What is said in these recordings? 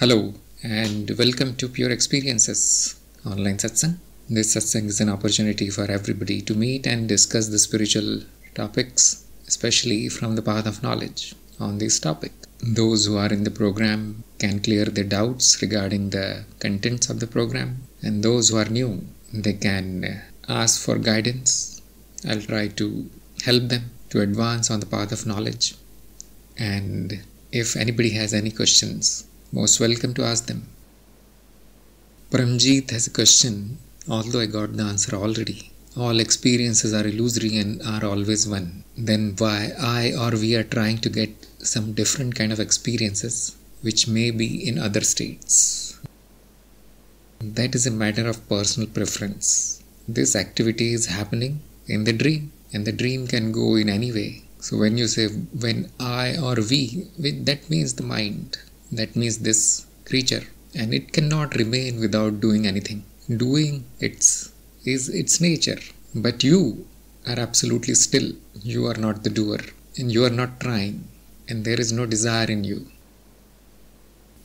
Hello and welcome to Pure Experiences Online Satsang. This satsang is an opportunity for everybody to meet and discuss the spiritual topics, especially from the path of knowledge on this topic. Those who are in the program can clear their doubts regarding the contents of the program, and those who are new, they can ask for guidance. I'll try to help them to advance on the path of knowledge, and if anybody has any questions, most welcome to ask them. Paramjeet has a question, although I got the answer already. All experiences are illusory and are always one. Then why I or we are trying to get some different kind of experiences which may be in other states? That is a matter of personal preference. This activity is happening in the dream, and the dream can go in any way. So when you say when I or we, that means the mind. That means this creature, and it cannot remain without doing anything. Doing is its nature, but you are absolutely still. You are not the doer, and you are not trying, and there is no desire in you.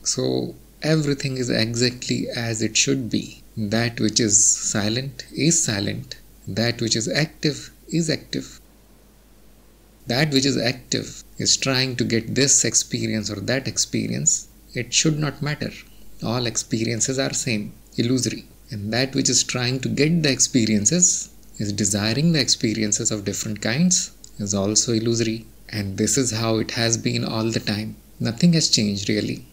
So everything is exactly as it should be. That which is silent is silent. That which is active is active. That which is active is trying to get this experience or that experience. It should not matter. All experiences are same, illusory. And that which is trying to get the experiences, is desiring the experiences of different kinds, is also illusory. And this is how it has been all the time. Nothing has changed really.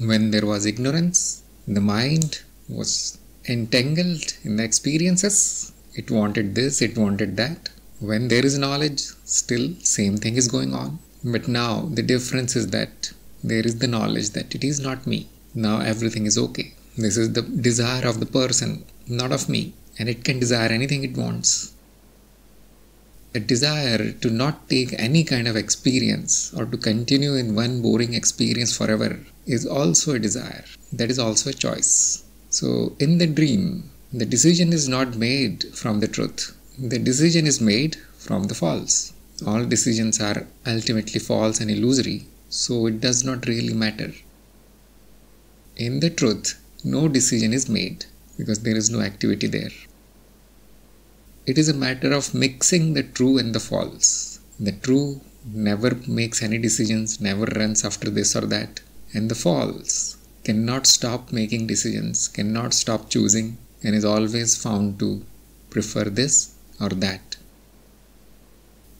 When there was ignorance, the mind was entangled in the experiences. It wanted this, it wanted that. When there is knowledge, still same thing is going on. But now the difference is that there is the knowledge that it is not me. Now everything is okay. This is the desire of the person, not of me. And it can desire anything it wants. The desire to not take any kind of experience or to continue in one boring experience forever is also a desire. That is also a choice. So in the dream, the decision is not made from the truth. The decision is made from the false. All decisions are ultimately false and illusory, so it does not really matter. In the truth, no decision is made because there is no activity there. It is a matter of mixing the true and the false. The true never makes any decisions, never runs after this or that, and the false cannot stop making decisions, cannot stop choosing, and is always found to prefer this or that.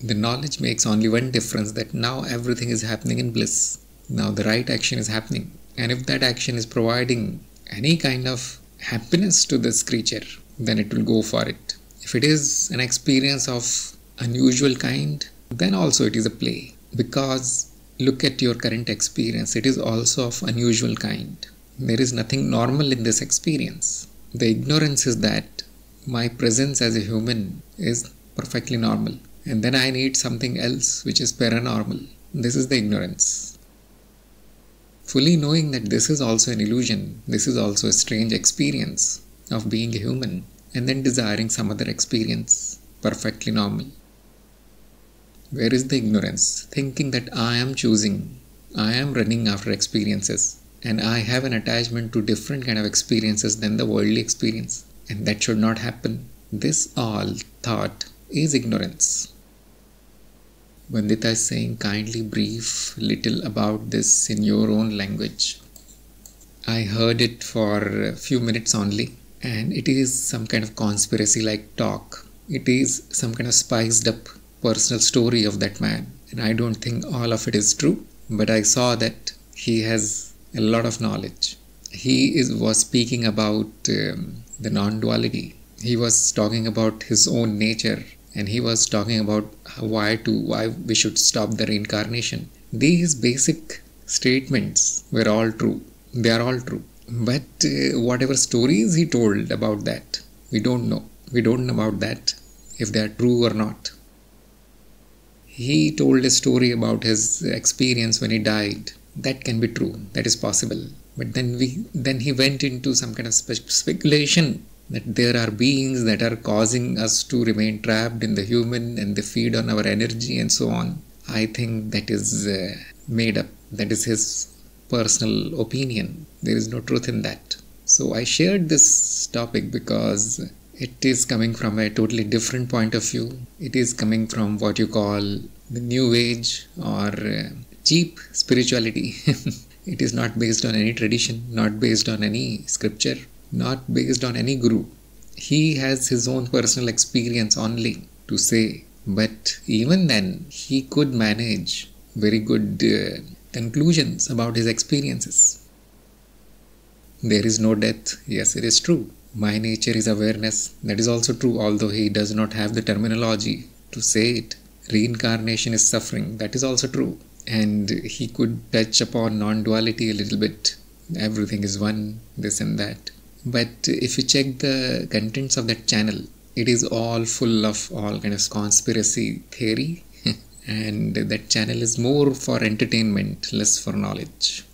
The knowledge makes only one difference, that now everything is happening in bliss. Now the right action is happening. And if that action is providing any kind of happiness to this creature, then it will go for it. If it is an experience of unusual kind, then also it is a play. Because look at your current experience, it is also of unusual kind. There is nothing normal in this experience. The ignorance is that my presence as a human is perfectly normal, and then I need something else which is paranormal. This is the ignorance. Fully knowing that this is also an illusion, this is also a strange experience of being a human, and then desiring some other experience, perfectly normal. Where is the ignorance? Thinking that I am choosing, I am running after experiences, and I have an attachment to different kind of experiences than the worldly experience. And that should not happen. This all thought is ignorance. Vandita is saying, kindly brief little about this in your own language. I heard it for a few minutes only, and it is some kind of conspiracy-like talk. It is some kind of spiced up personal story of that man. And I don't think all of it is true, but I saw that he has a lot of knowledge. He was speaking about the non-duality. He was talking about his own nature, and he was talking about why we should stop the reincarnation. These basic statements were all true. They are all true. But whatever stories he told about that, we don't know. We don't know about that, if they are true or not. He told a story about his experience when he died. That can be true. That is possible. But then he went into some kind of speculation that there are beings that are causing us to remain trapped in the human, and they feed on our energy and so on. I think that is made up. That is his personal opinion. There is no truth in that. So I shared this topic because it is coming from a totally different point of view. It is coming from what you call the new age or cheap spirituality. It is not based on any tradition, not based on any scripture, not based on any guru. He has his own personal experience only to say. But even then, he could manage very good conclusions about his experiences. There is no death. Yes, it is true. My nature is awareness. That is also true, although he does not have the terminology to say it. Reincarnation is suffering. That is also true. And he could touch upon non-duality a little bit. Everything is one, this and that. But if you check the contents of that channel, it is all full of all kind of conspiracy theory. And that channel is more for entertainment, less for knowledge.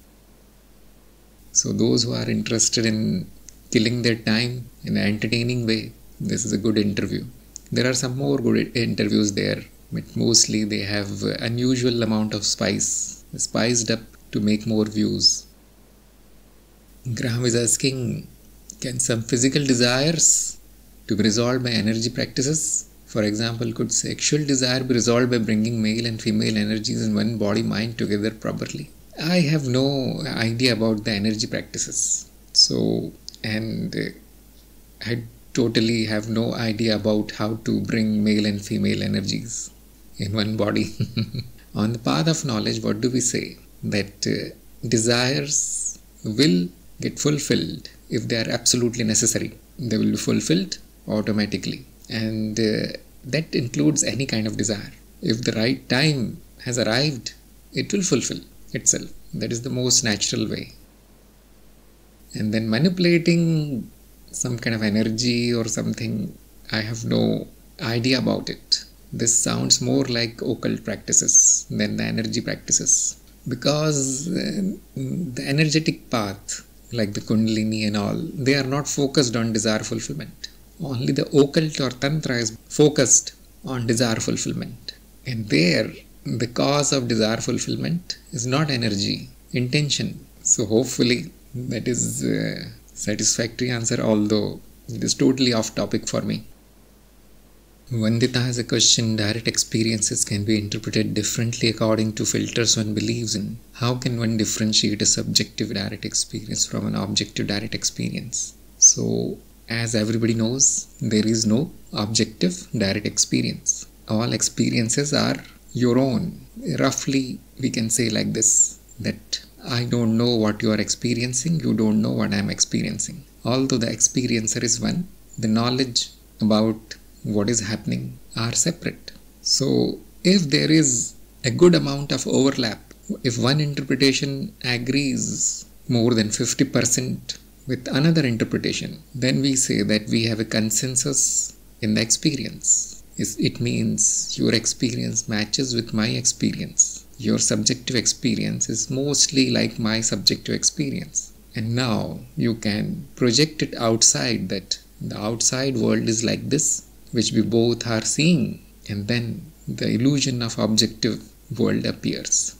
So those who are interested in killing their time in an entertaining way, this is a good interview. There are some more good interviews there, but mostly they have unusual amount of spice, spiced up to make more views. Graham is asking, can some physical desires to be resolved by energy practices? For example, could sexual desire be resolved by bringing male and female energies in one body-mind together properly? I have no idea about the energy practices. So, and I totally have no idea about how to bring male and female energies in one body. On the path of knowledge, what do we say? That desires will get fulfilled if they are absolutely necessary. They will be fulfilled automatically. And that includes any kind of desire. If the right time has arrived, it will fulfill itself. That is the most natural way. And then manipulating some kind of energy or something, I have no idea about it. This sounds more like occult practices than the energy practices. Because the energetic path, like the Kundalini and all, they are not focused on desire fulfillment. Only the occult or tantra is focused on desire fulfillment. And there, the cause of desire fulfillment is not energy, intention. So hopefully that is a satisfactory answer, although it is totally off topic for me. Vandita has a question. Direct experiences can be interpreted differently according to filters one believes in. How can one differentiate a subjective direct experience from an objective direct experience? So, as everybody knows, there is no objective direct experience. All experiences are your own. Roughly, we can say like this, that I don't know what you are experiencing, you don't know what I am experiencing. Although the experiencer is one, the knowledge about what is happening are separate. So if there is a good amount of overlap, if one interpretation agrees more than 50% with another interpretation, then we say that we have a consensus in the experience. It means your experience matches with my experience. Your subjective experience is mostly like my subjective experience. And now you can project it outside, that the outside world is like this, which we both are seeing, and then the illusion of objective world appears.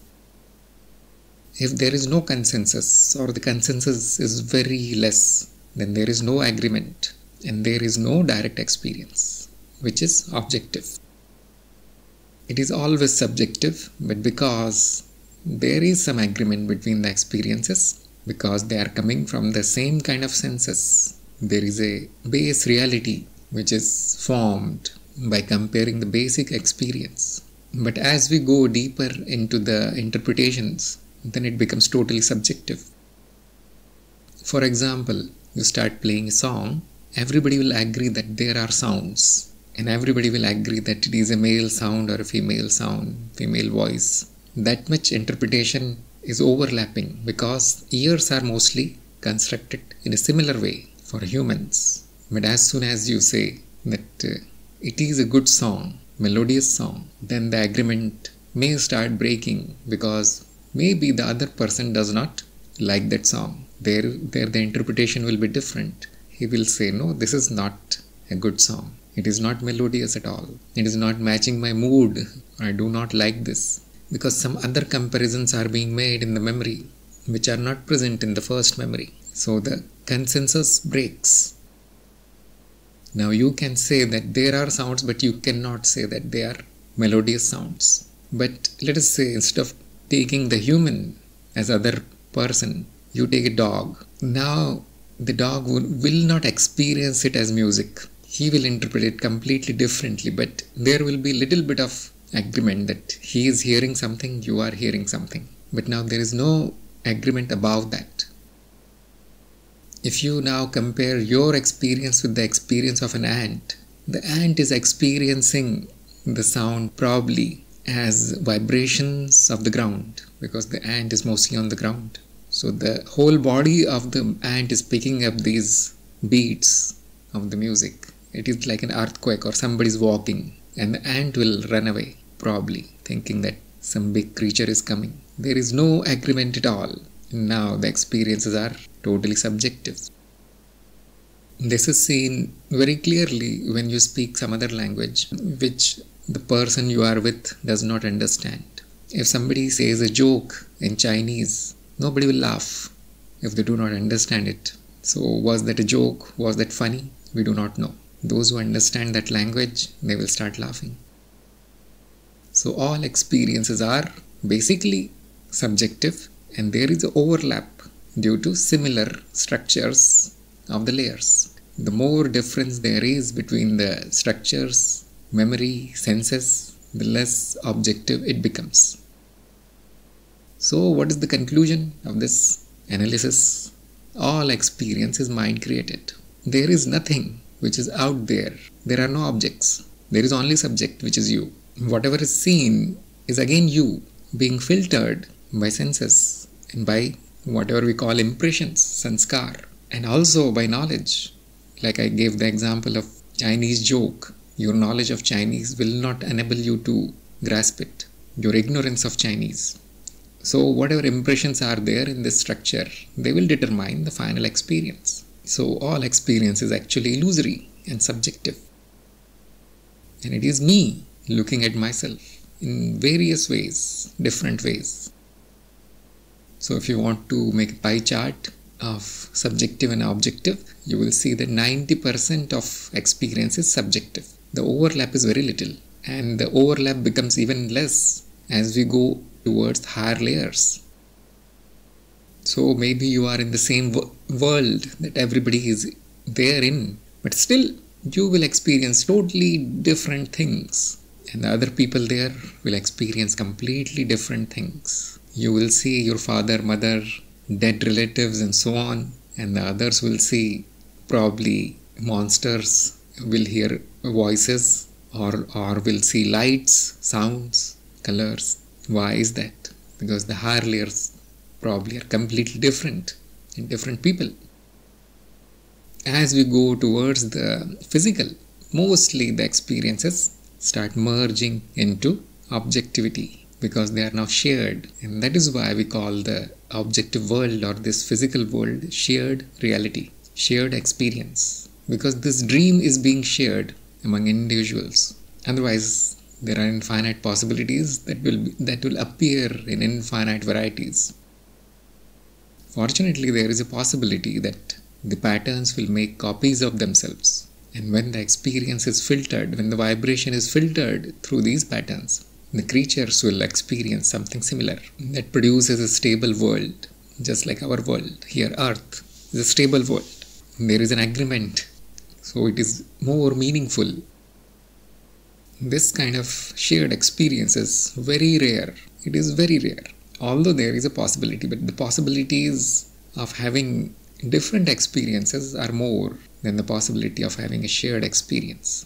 If there is no consensus, or the consensus is very less, then there is no agreement and there is no direct experience, which is objective. It is always subjective, but because there is some agreement between the experiences, because they are coming from the same kind of senses, there is a base reality which is formed by comparing the basic experience. But as we go deeper into the interpretations, then it becomes totally subjective. For example, you start playing a song, everybody will agree that there are sounds, and everybody will agree that it is a male sound or a female sound, female voice. That much interpretation is overlapping because ears are mostly constructed in a similar way for humans. But as soon as you say that it is a good song, melodious song, then the agreement may start breaking, because maybe the other person does not like that song. There the interpretation will be different. He will say, no, this is not a good song. It is not melodious at all. It is not matching my mood. I do not like this. Because some other comparisons are being made in the memory. which are not present in the first memory. So the consensus breaks. Now you can say that there are sounds, but you cannot say that they are melodious sounds. But let us say, instead of taking the human as other person, you take a dog. Now the dog will not experience it as music. He will interpret it completely differently, but there will be little bit of agreement that he is hearing something, you are hearing something. But now there is no agreement about that. If you now compare your experience with the experience of an ant, the ant is experiencing the sound probably as vibrations of the ground, because the ant is mostly on the ground. So the whole body of the ant is picking up these beats of the music. It is like an earthquake or somebody's walking, and the ant will run away, probably thinking that some big creature is coming. There is no agreement at all. Now the experiences are totally subjective. This is seen very clearly when you speak some other language which the person you are with does not understand. If somebody says a joke in Chinese, nobody will laugh if they do not understand it. So was that a joke? Was that funny? We do not know. Those who understand that language, they will start laughing. So all experiences are basically subjective, and there is an overlap due to similar structures of the layers. The more difference there is between the structures, memory, senses, the less objective it becomes. So what is the conclusion of this analysis? All experience is mind created. There is nothing which is out there. There are no objects. There is only subject, which is you. Whatever is seen is again you, being filtered by senses and by whatever we call impressions, sanskar, and also by knowledge. Like I gave the example of Chinese joke. Your knowledge of Chinese will not enable you to grasp it. Your ignorance of Chinese. So whatever impressions are there in this structure, they will determine the final experience. So all experience is actually illusory and subjective. And it is me looking at myself in various ways, different ways. So if you want to make a pie chart of subjective and objective, you will see that 90% of experience is subjective. The overlap is very little, and the overlap becomes even less as we go towards higher layers. So maybe you are in the same world that everybody is there in, but still you will experience totally different things, and the other people there will experience completely different things. You will see your father, mother, dead relatives and so on, and the others will see probably monsters, will hear voices, or will see lights, sounds, colors. Why is that? Because the higher layers probably are completely different in different people. As we go towards the physical, mostly the experiences start merging into objectivity, because they are now shared, and that is why we call the objective world or this physical world shared reality, shared experience, because this dream is being shared among individuals. Otherwise, there are infinite possibilities that will appear in infinite varieties. Fortunately, there is a possibility that the patterns will make copies of themselves, and when the experience is filtered, when the vibration is filtered through these patterns, the creatures will experience something similar that produces a stable world, just like our world here. Earth is a stable world. There is an agreement, so it is more meaningful. This kind of shared experience is very rare. It is very rare, although there is a possibility, but the possibilities of having different experiences are more than the possibility of having a shared experience.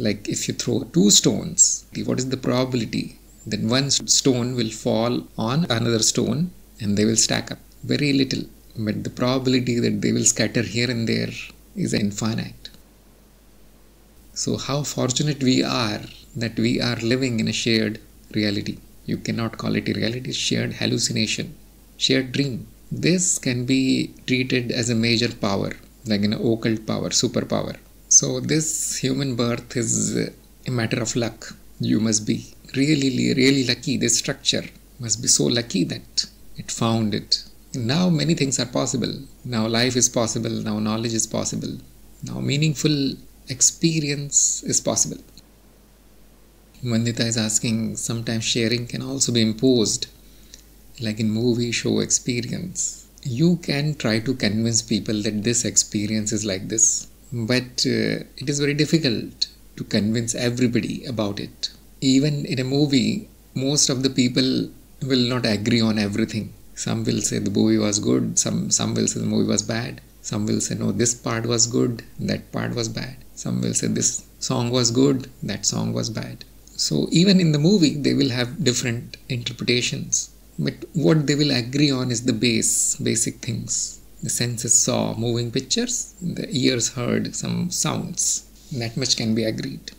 Like if you throw two stones, what is the probability that one stone will fall on another stone and they will stack up? Very little. But the probability that they will scatter here and there is infinite. So how fortunate we are that we are living in a shared reality. You cannot call it a reality, shared hallucination, shared dream. This can be treated as a major power, like an occult power, superpower. So this human birth is a matter of luck. You must be really, really lucky. This structure must be so lucky that it found it. Now many things are possible. Now life is possible. Now knowledge is possible. Now meaningful experience is possible. Vandita is asking, sometimes sharing can also be imposed, like in movie show experience. You can try to convince people that this experience is like this, but it is very difficult to convince everybody about it. Even in a movie, most of the people will not agree on everything. Some will say the movie was good, some will say the movie was bad, some will say no, this part was good, that part was bad, some will say this song was good, that song was bad. So even in the movie, they will have different interpretations. But what they will agree on is the basic things. The senses saw moving pictures, the ears heard some sounds. That much can be agreed.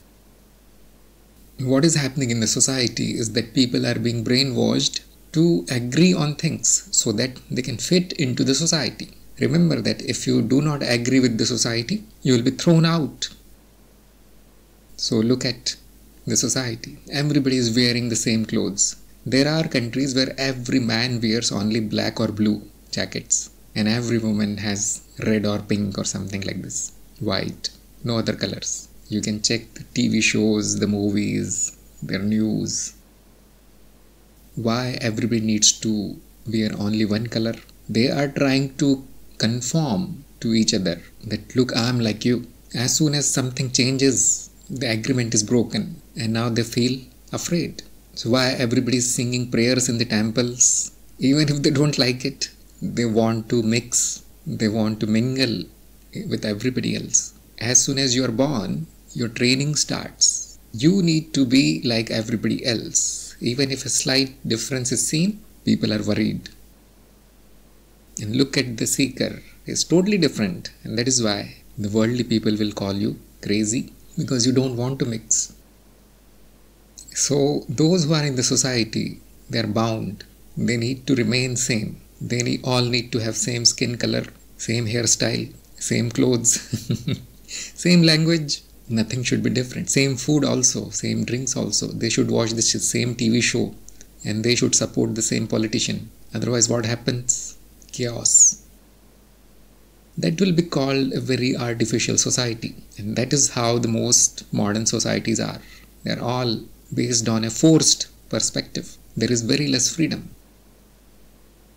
What is happening in the society is that people are being brainwashed to agree on things so that they can fit into the society. Remember that if you do not agree with the society, you will be thrown out. So look at the society. Everybody is wearing the same clothes. There are countries where every man wears only black or blue jackets and every woman has red or pink or something like this, white, no other colors. You can check the TV shows, the movies, their news. Why everybody needs to wear only one color? They are trying to conform to each other that, look, I am like you. As soon as something changes, the agreement is broken and now they feel afraid. So why everybody is singing prayers in the temples? Even if they don't like it, they want to mix, they want to mingle with everybody else. As soon as you are born, your training starts. You need to be like everybody else. Even if a slight difference is seen, people are worried. And look at the seeker. It's totally different, and that is why the worldly people will call you crazy, because you don't want to mix. So those who are in the society, they are bound. They need to remain same. They all need to have same skin color, same hairstyle, same clothes, same language. Nothing should be different. Same food also, same drinks also. They should watch the same TV show and they should support the same politician. Otherwise what happens? Chaos. That will be called a very artificial society. And that is how the most modern societies are. They are all based on a forced perspective. There is very less freedom.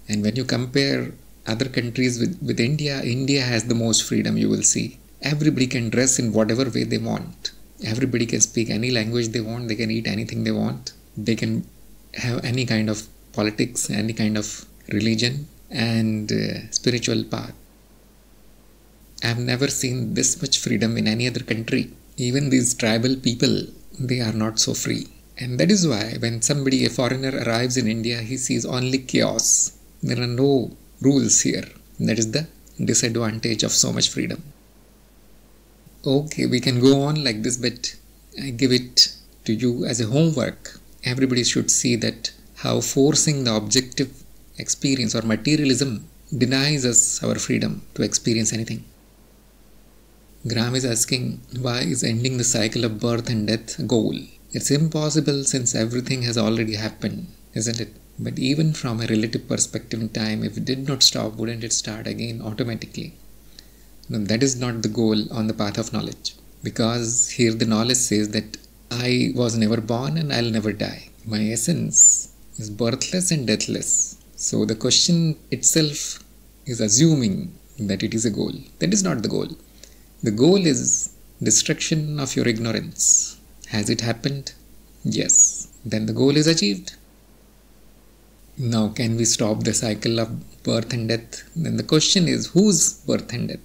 And when you compare other countries with India, India has the most freedom you will see. Everybody can dress in whatever way they want. Everybody can speak any language they want. They can eat anything they want. They can have any kind of politics, any kind of religion and spiritual path. I have never seen this much freedom in any other country. Even these tribal people, they are not so free. And that is why when a foreigner arrives in India, he sees only chaos. There are no rules here. That is the disadvantage of so much freedom. Okay, we can go on like this, but I give it to you as a homework. Everybody should see that how forcing the objective experience or materialism denies us our freedom to experience anything. Graham is asking, why is ending the cycle of birth and death a goal? It's impossible since everything has already happened, isn't it? But even from a relative perspective in time, if it did not stop, wouldn't it start again automatically? No, that is not the goal on the path of knowledge. Because here the knowledge says that I was never born and I'll never die. My essence is birthless and deathless. So the question itself is assuming that it is a goal. That is not the goal. The goal is destruction of your ignorance. Has it happened? Yes. Then the goal is achieved. Now can we stop the cycle of birth and death? Then the question is, whose birth and death?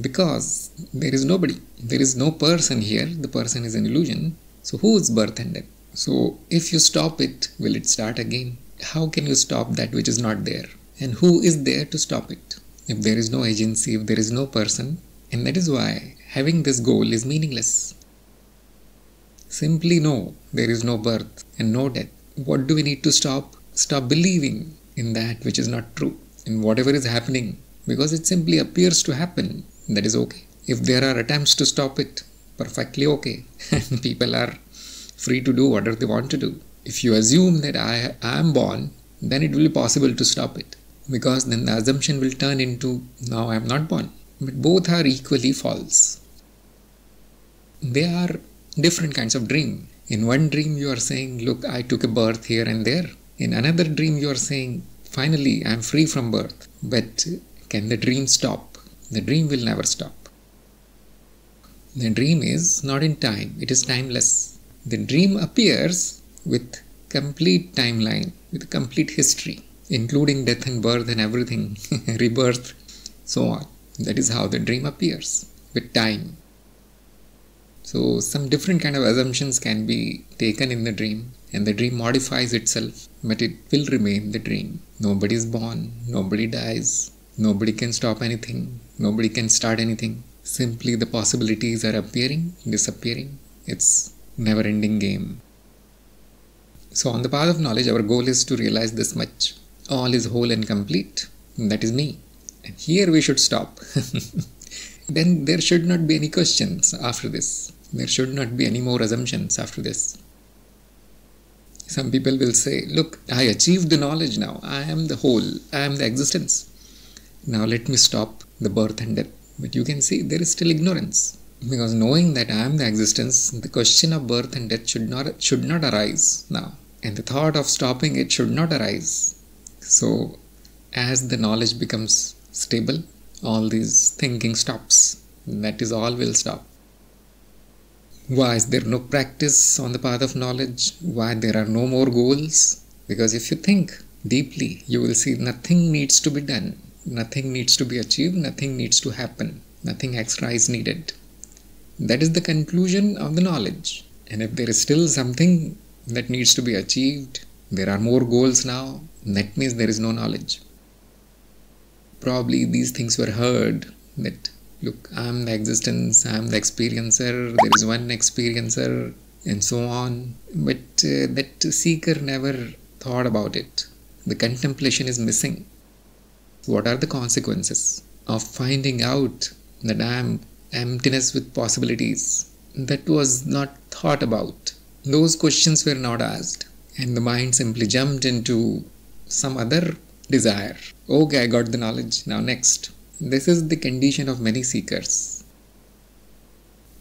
Because there is nobody. There is no person here. The person is an illusion. So whose birth and death? So if you stop it, will it start again? How can you stop that which is not there? And who is there to stop it? If there is no agency, if there is no person, and that is why having this goal is meaningless. Simply know there is no birth and no death. What do we need to stop? Stop believing in that which is not true. And whatever is happening, because it simply appears to happen, that is okay. If there are attempts to stop it, perfectly okay. People are free to do whatever they want to do. If you assume that I am born, then it will be possible to stop it, because then the assumption will turn into, now I am not born. But both are equally false. They are different kinds of dream. In one dream you are saying, look, I took a birth here and there. In another dream you are saying, finally I am free from birth. But can the dream stop? The dream will never stop. The dream is not in time, it is timeless. The dream appears with complete timeline, with complete history, including death and birth and everything, rebirth, so on. That is how the dream appears, with time. So some different kind of assumptions can be taken in the dream, and the dream modifies itself, but it will remain the dream. Nobody is born, nobody dies, nobody can stop anything, nobody can start anything. Simply the possibilities are appearing, disappearing. It's a never-ending game. So on the path of knowledge, our goal is to realize this much. All is whole and complete. That is me. And here we should stop. Then there should not be any questions after this. There should not be any more assumptions after this. Some people will say, look, I achieved the knowledge now. I am the whole. I am the existence. Now let me stop the birth and death. But you can see there is still ignorance. Because knowing that I am the existence, the question of birth and death should not arise now. And the thought of stopping it should not arise. So as the knowledge becomes stable, all these thinking stops. That is, all will stop. Why is there no practice on the path of knowledge? Why there are no more goals? Because if you think deeply, you will see nothing needs to be done. Nothing needs to be achieved. Nothing needs to happen. Nothing extra is needed. That is the conclusion of the knowledge. And if there is still something that needs to be achieved, there are more goals now, that means there is no knowledge. Probably these things were heard, that look, I am the existence, I am the experiencer, there is one experiencer, and so on. But that seeker never thought about it. The contemplation is missing. What are the consequences of finding out that I am emptiness with possibilities? That was not thought about. Those questions were not asked, and the mind simply jumped into some other desire. Okay, I got the knowledge, now next. This is the condition of many seekers.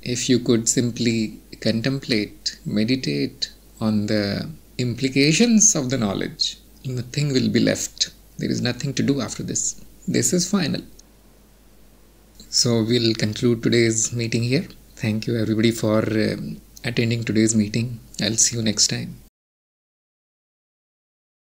If you could simply contemplate, meditate on the implications of the knowledge, nothing will be left. There is nothing to do after this. This is final. So we'll conclude today's meeting here. Thank you everybody for attending today's meeting. I'll see you next time.